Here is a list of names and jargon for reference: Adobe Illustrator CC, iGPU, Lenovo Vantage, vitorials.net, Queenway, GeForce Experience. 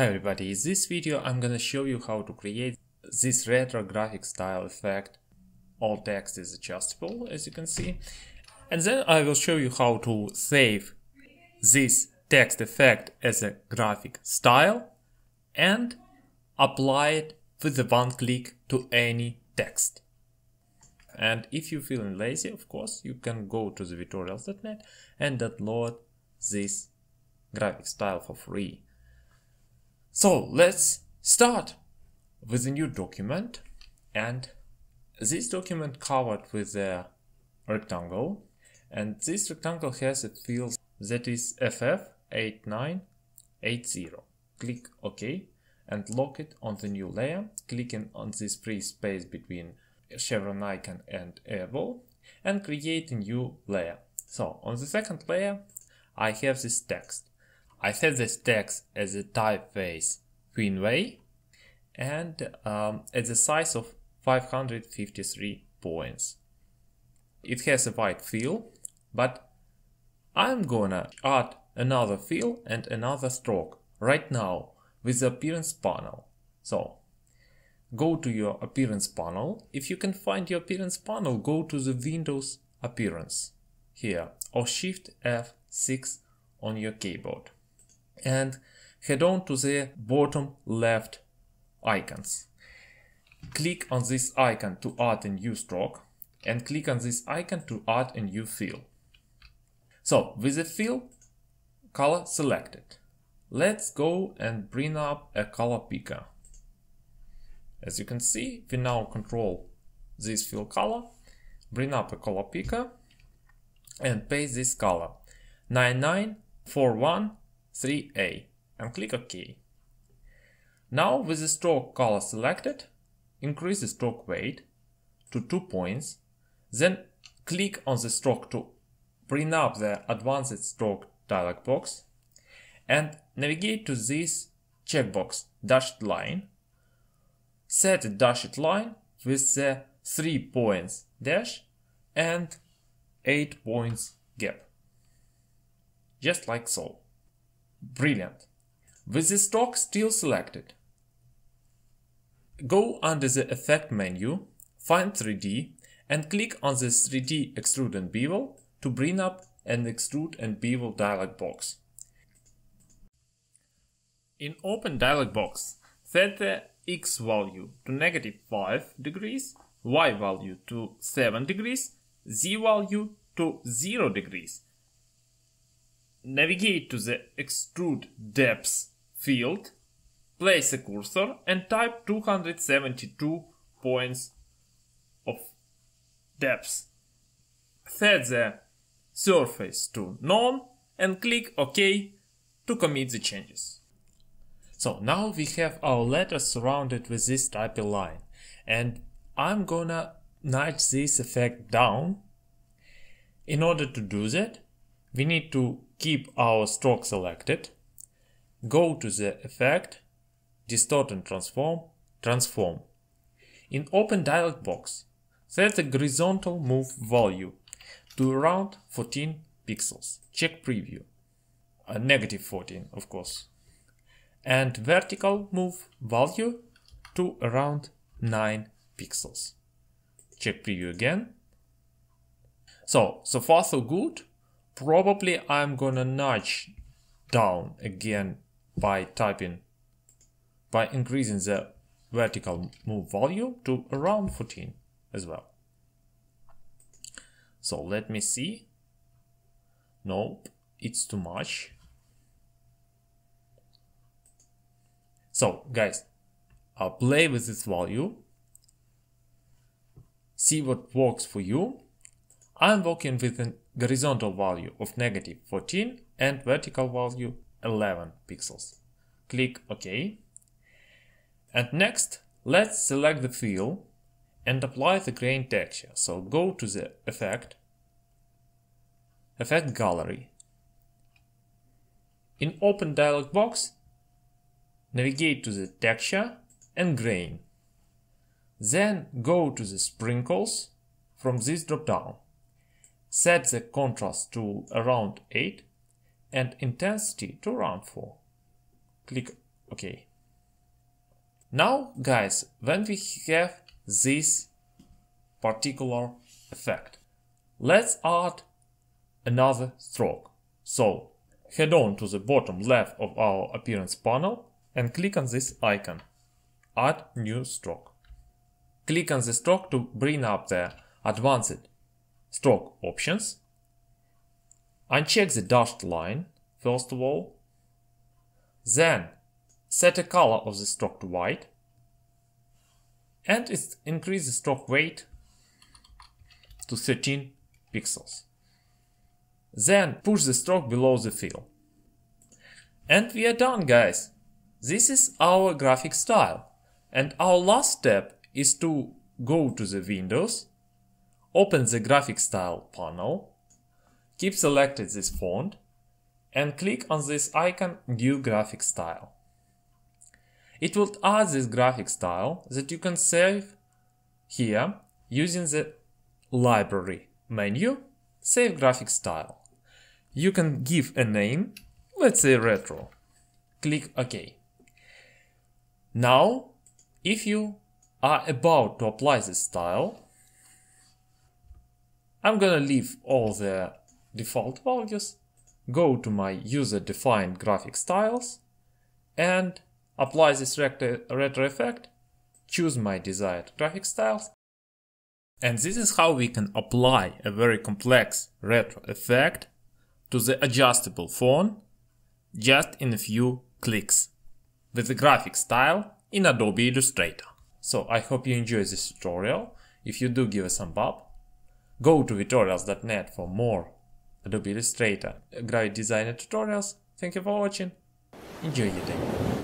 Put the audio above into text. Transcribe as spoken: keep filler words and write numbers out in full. Hi everybody, in this video I'm gonna show you how to create this retro graphic style effect. All text is adjustable, as you can see. And then I will show you how to save this text effect as a graphic style and apply it with a one click to any text. And if you're feeling lazy, of course, you can go to the vitorials dot net and download this graphic style for free. So let's start with a new document, and this document covered with a rectangle, and this rectangle has a field that is F F eight nine eight zero. Click OK and lock it on the new layer, clicking on this free space between chevron icon and arrow, and create a new layer. So on the second layer I have this text. I set this text as a typeface Queenway and um, at the size of five hundred fifty-three points. It has a white fill, but I'm gonna add another fill and another stroke right now with the appearance panel. So go to your appearance panel. If you can find your appearance panel, go to the Windows appearance here or Shift F six on your keyboard. And head on to the bottom left icons. Click on this icon to add a new stroke and click on this icon to add a new fill. So with the fill color selected, let's go and bring up a color picker. As you can see, we now control this fill color, bring up a color picker and paste this color nine nine four one three A and click OK. Now with the stroke color selected, increase the stroke weight to two points, then click on the stroke to bring up the advanced stroke dialog box and navigate to this checkbox dashed line, set a dashed line with the three points dash and eight points gap, just like so. Brilliant. With the stroke still selected, go under the effect menu, find three D and click on this three D extrude and bevel to bring up an extrude and bevel dialog box. In open dialog box, set the X value to negative five degrees, Y value to seven degrees, Z value to zero degrees. Navigate to the Extrude Depth field, place a cursor and type two hundred seventy-two points of depth. Set the surface to None and click OK to commit the changes. So now we have our letter surrounded with this type of line, and I'm gonna nudge this effect down. In order to do that, we need to keep our stroke selected, go to the effect, distort and transform, transform. In open dialog box, set the horizontal move value to around fourteen pixels. Check preview, uh, negative fourteen of course. And vertical move value to around nine pixels. Check preview again. So, so far so good. Probably I'm gonna nudge down again by typing, by increasing the vertical move value to around fourteen as well. So let me see. Nope, it's too much. So guys, I'll play with this value, see what works for you. I'm working with an horizontal value of negative fourteen and vertical value eleven pixels. Click OK. And next, let's select the fill and apply the grain texture. So go to the effect, effect gallery. In open dialog box, navigate to the texture and grain. Then go to the sprinkles from this drop-down. Set the contrast to around eight and intensity to around four. Click Okay. Now, guys, when we have this particular effect, let's add another stroke. So, head on to the bottom left of our appearance panel and click on this icon, add new stroke. Click on the stroke to bring up the advanced stroke options. Uncheck the dashed line, first of all. Then set a color of the stroke to white. And increase the stroke weight to thirteen pixels. Then push the stroke below the fill. And we are done, guys. This is our graphic style. And our last step is to go to the Windows, open the graphic style panel, keep selected this font, and click on this icon New Graphic Style. It will add this graphic style that you can save here using the Library menu, Save Graphic Style. You can give a name, let's say Retro. Click OK. Now, if you are about to apply this style, I'm gonna leave all the default values, go to my user-defined graphic styles and apply this retro effect, choose my desired graphic styles. And this is how we can apply a very complex retro effect to the adjustable font just in a few clicks with the graphic style in Adobe Illustrator. So I hope you enjoyed this tutorial. If you do, give a thumb up. Go to vitorials dot net for more Adobe Illustrator graphic designer tutorials. Thank you for watching. Enjoy your day.